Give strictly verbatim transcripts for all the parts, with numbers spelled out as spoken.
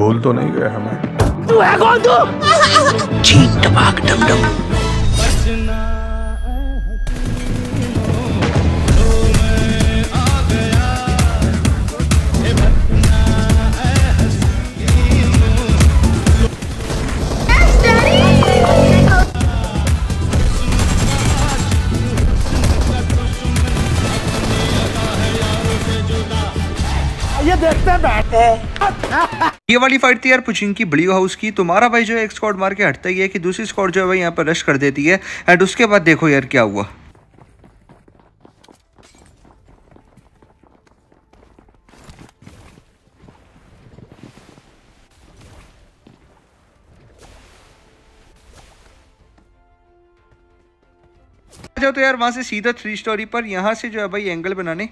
भूल तो नहीं गया हमें। तू है कौन तू? चीक टपाक डम डम। ये देखते बैठते हैं। ये वाली फाइट थी यार पुचिंग की ब्लू हाउस की। तुम्हारा भाई जो है एक स्क्वाड मार के हटता ही है कि दूसरी स्क्वाड जो है भाई यहाँ पर रश कर देती है। एंड उसके बाद देखो यार क्या हुआ। जाओ तो यार वहां से सीधा थ्री स्टोरी पर यहाँ से जो है भाई एंगल बनाने।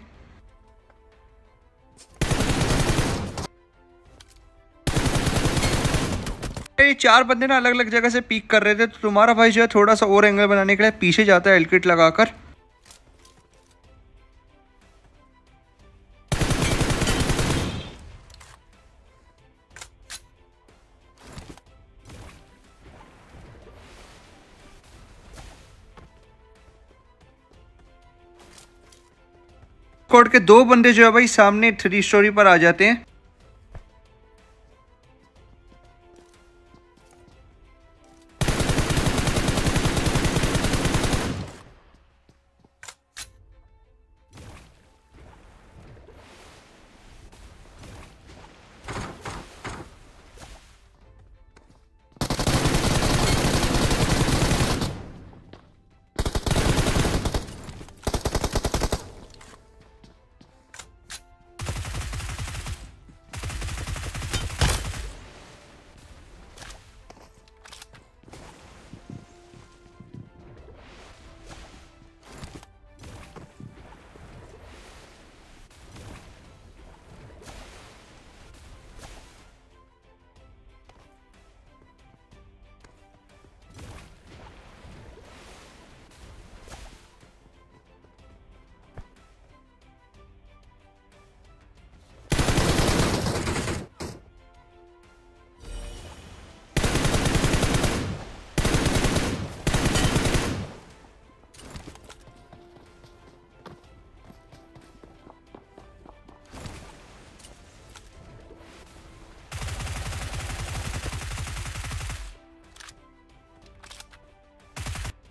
ये चार बंदे ना अलग अलग जगह से पीक कर रहे थे, तो तुम्हारा भाई जो है थोड़ा सा और एंगल बनाने के लिए पीछे जाता है एलकिट लगाकर। स्क्वाड के दो बंदे जो है भाई सामने थ्री स्टोरी पर आ जाते हैं।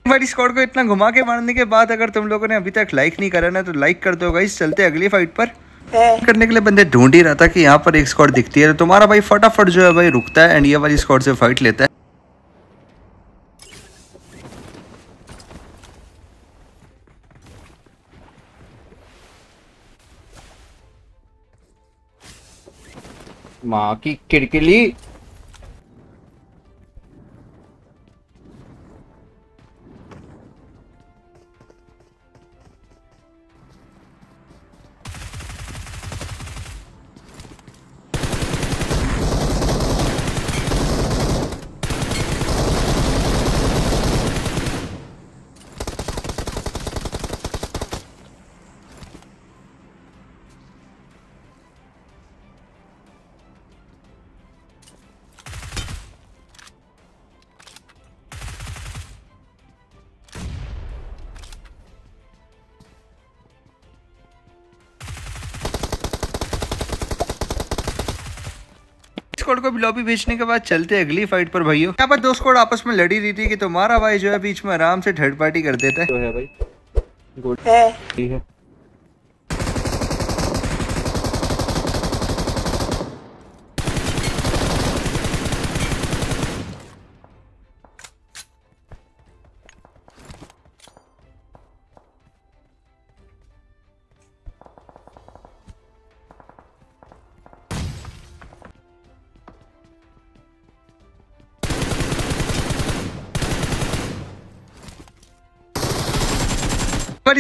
वाली स्क्वाड को इतना घुमा के मारने के बाद अगर तुम लोगों ने अभी तक लाइक नहीं करा ना तो लाइक कर दो गाइस। चलते अगली फाइट पर। करने के लिए बंदे ढूंढ ही रहा था कि यहाँ पर एक स्क्वाड दिखती है, तो तुम्हारा भाई फटाफट जो है भाई रुकता है एंड ये वाली स्क्वाड से फाइट लेता है। माँ की किड़किली। स्क्वाड को लॉबी भेजने के बाद चलते अगली फाइट पर भाइयों। यहाँ पर दो स्क्वाड आपस में लड़ी रही थी कि तुम्हारा भाई जो है बीच में आराम से थर्ड पार्टी कर देता है। तो है भाई गुड ठीक है।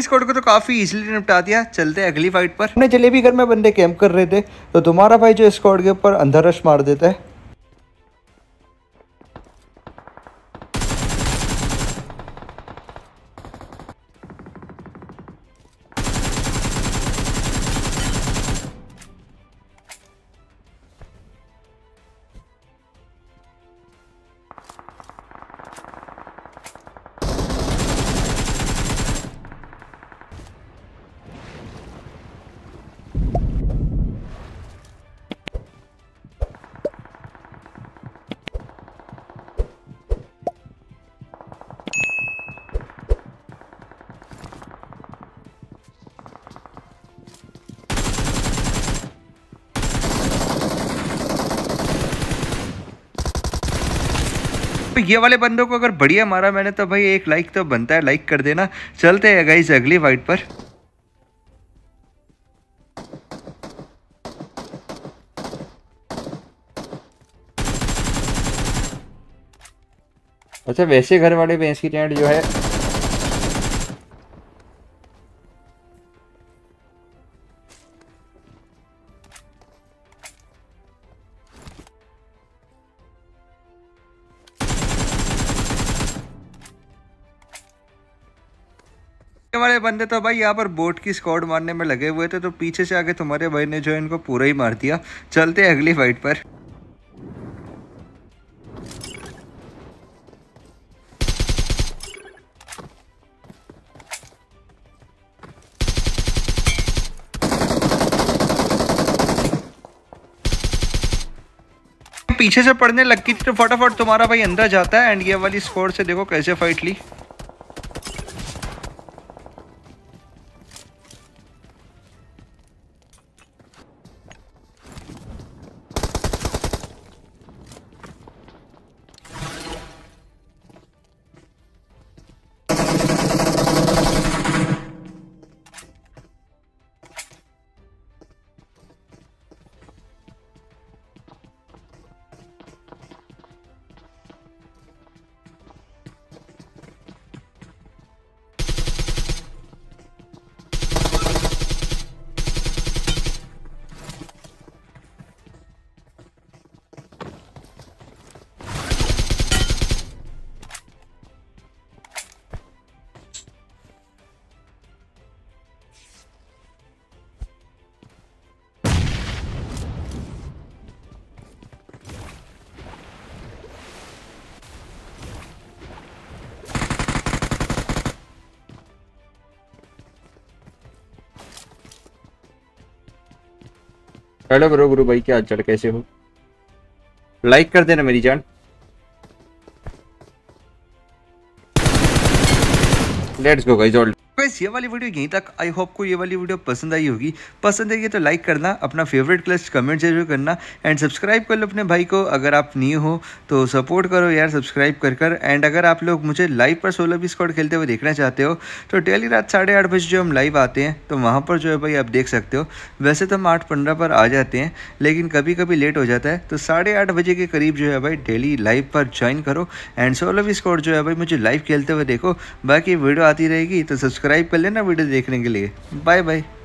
स्क्वाड को तो काफी इजीली निपटा दिया। चलते हैं अगली फाइट पर। अपने जलेबी घर में बंदे कैंप कर रहे थे, तो तुम्हारा भाई जो स्क्वाड के ऊपर अंधा रश मार देता है। पे ये वाले बंदों को अगर बढ़िया मारा मैंने तो भाई एक लाइक तो बनता है, लाइक कर देना। चलते हैं गाइस अगली फाइट पर। अच्छा वैसे घर वाले भैंस की टेंट जो है वाले बंदे तो भाई यहाँ पर बोट की स्क्वाड मारने में लगे हुए थे, तो पीछे से आके तुम्हारे भाई ने जो इनको पूरा ही मार दिया। चलते हैं अगली फाइट पर। पीछे से पड़ने लगी तो फटाफट तुम्हारा भाई अंदर जाता है एंड ये वाली स्कोर से देखो कैसे फाइट ली। हेलो ब्रो गुरु भाई, क्या चल कैसे हो? लाइक कर देना मेरी जान। Let's go guys all. Guys ये वाली वीडियो यहीं तक। आई होप को ये वाली वीडियो पसंद आई होगी, पसंद आई है तो लाइक करना, अपना फेवरेट क्लच कमेंट जरूर करना एंड सब्सक्राइब कर लो अपने भाई को अगर आप न्यू हो तो सपोर्ट करो यार सब्सक्राइब कर कर। एंड अगर आप लोग मुझे लाइव पर सोलह भी स्क्वाड खेलते हुए देखना चाहते हो तो डेली रात साढ़े आठ बजे जो हम लाइव आते हैं तो वहाँ पर जो है भाई आप देख सकते हो। वैसे तो हम आठ पंद्रह पर आ जाते हैं लेकिन कभी कभी लेट हो जाता है, तो साढ़े आठ बजे के करीब जो है भाई डेली लाइव पर ज्वाइन करो एंड सोलह भी स्क्वाड जो है भाई मुझे लाइव खेलते हुए देखो। बाकी वीडियो आती रहेगी तो सब्सक्राइब कर लेना वीडियो देखने के लिए। Bye bye.